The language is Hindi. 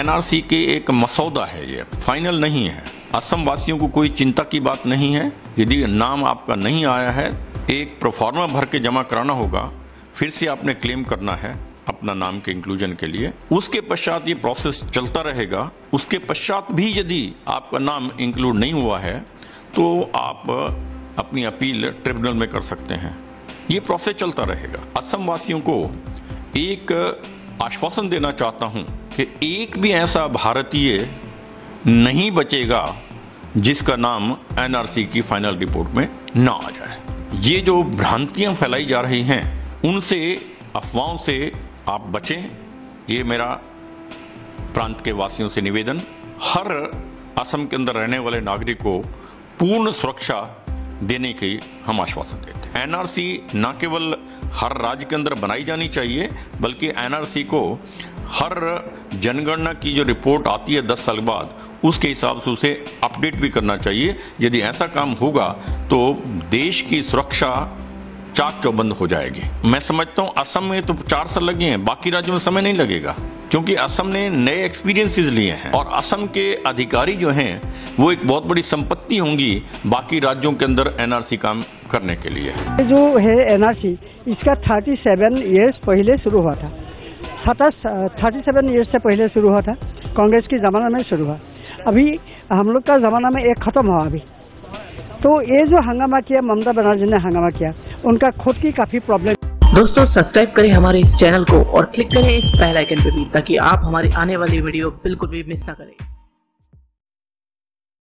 एनआरसी के एक मसौदा है, ये फाइनल नहीं है। असम वासियों को कोई चिंता की बात नहीं है। यदि नाम आपका नहीं आया है, एक प्रोफार्मा भर के जमा कराना होगा, फिर से आपने क्लेम करना है अपना नाम के इंक्लूजन के लिए। उसके पश्चात ये प्रोसेस चलता रहेगा। उसके पश्चात भी यदि आपका नाम इंक्लूड नहीं हुआ है तो आप अपनी अपील ट्रिब्यूनल में कर सकते हैं। ये प्रोसेस चलता रहेगा। असम वासियों को एक आश्वासन देना चाहता हूँ कि एक भी ऐसा भारतीय नहीं बचेगा जिसका नाम एनआरसी की फाइनल रिपोर्ट में ना आ जाए। ये जो भ्रांतियाँ फैलाई जा रही हैं, उनसे, अफवाहों से आप बचें। ये मेरा प्रांत के वासियों से निवेदन। हर असम के अंदर रहने वाले नागरिक को पूर्ण सुरक्षा देने की हम आश्वासन देते हैं। एनआरसी न केवल हर राज्य के अंदर बनाई जानी चाहिए, बल्कि एनआरसी को हर जनगणना की जो रिपोर्ट आती है 10 साल बाद, उसके हिसाब से उसे अपडेट भी करना चाहिए। यदि ऐसा काम होगा तो देश की सुरक्षा चाक चौबंद हो जाएगी। मैं समझता हूँ असम में तो 4 साल लगे हैं, बाकी राज्यों में समय नहीं लगेगा, क्योंकि असम ने नए एक्सपीरियंसेस लिए हैं और असम के अधिकारी जो हैं वो एक बहुत बड़ी संपत्ति होंगी बाकी राज्यों के अंदर एनआरसी काम करने के लिए। जो है एनआरसी, इसका 37 इयर्स पहले शुरू हुआ था, 37 इयर्स से पहले शुरू हुआ था, कांग्रेस के ज़माना में शुरू हुआ। अभी हम लोग का ज़माना में एक ख़त्म हुआ। अभी तो ये जो हंगामा किया, ममता बनर्जी ने हंगामा किया, उनका खुद की काफी प्रॉब्लम। दोस्तों, सब्सक्राइब करें हमारे इस चैनल को और क्लिक करें इस बेल आइकन पे भी, ताकि आप हमारी आने वाली वीडियो बिल्कुल भी मिस ना करें।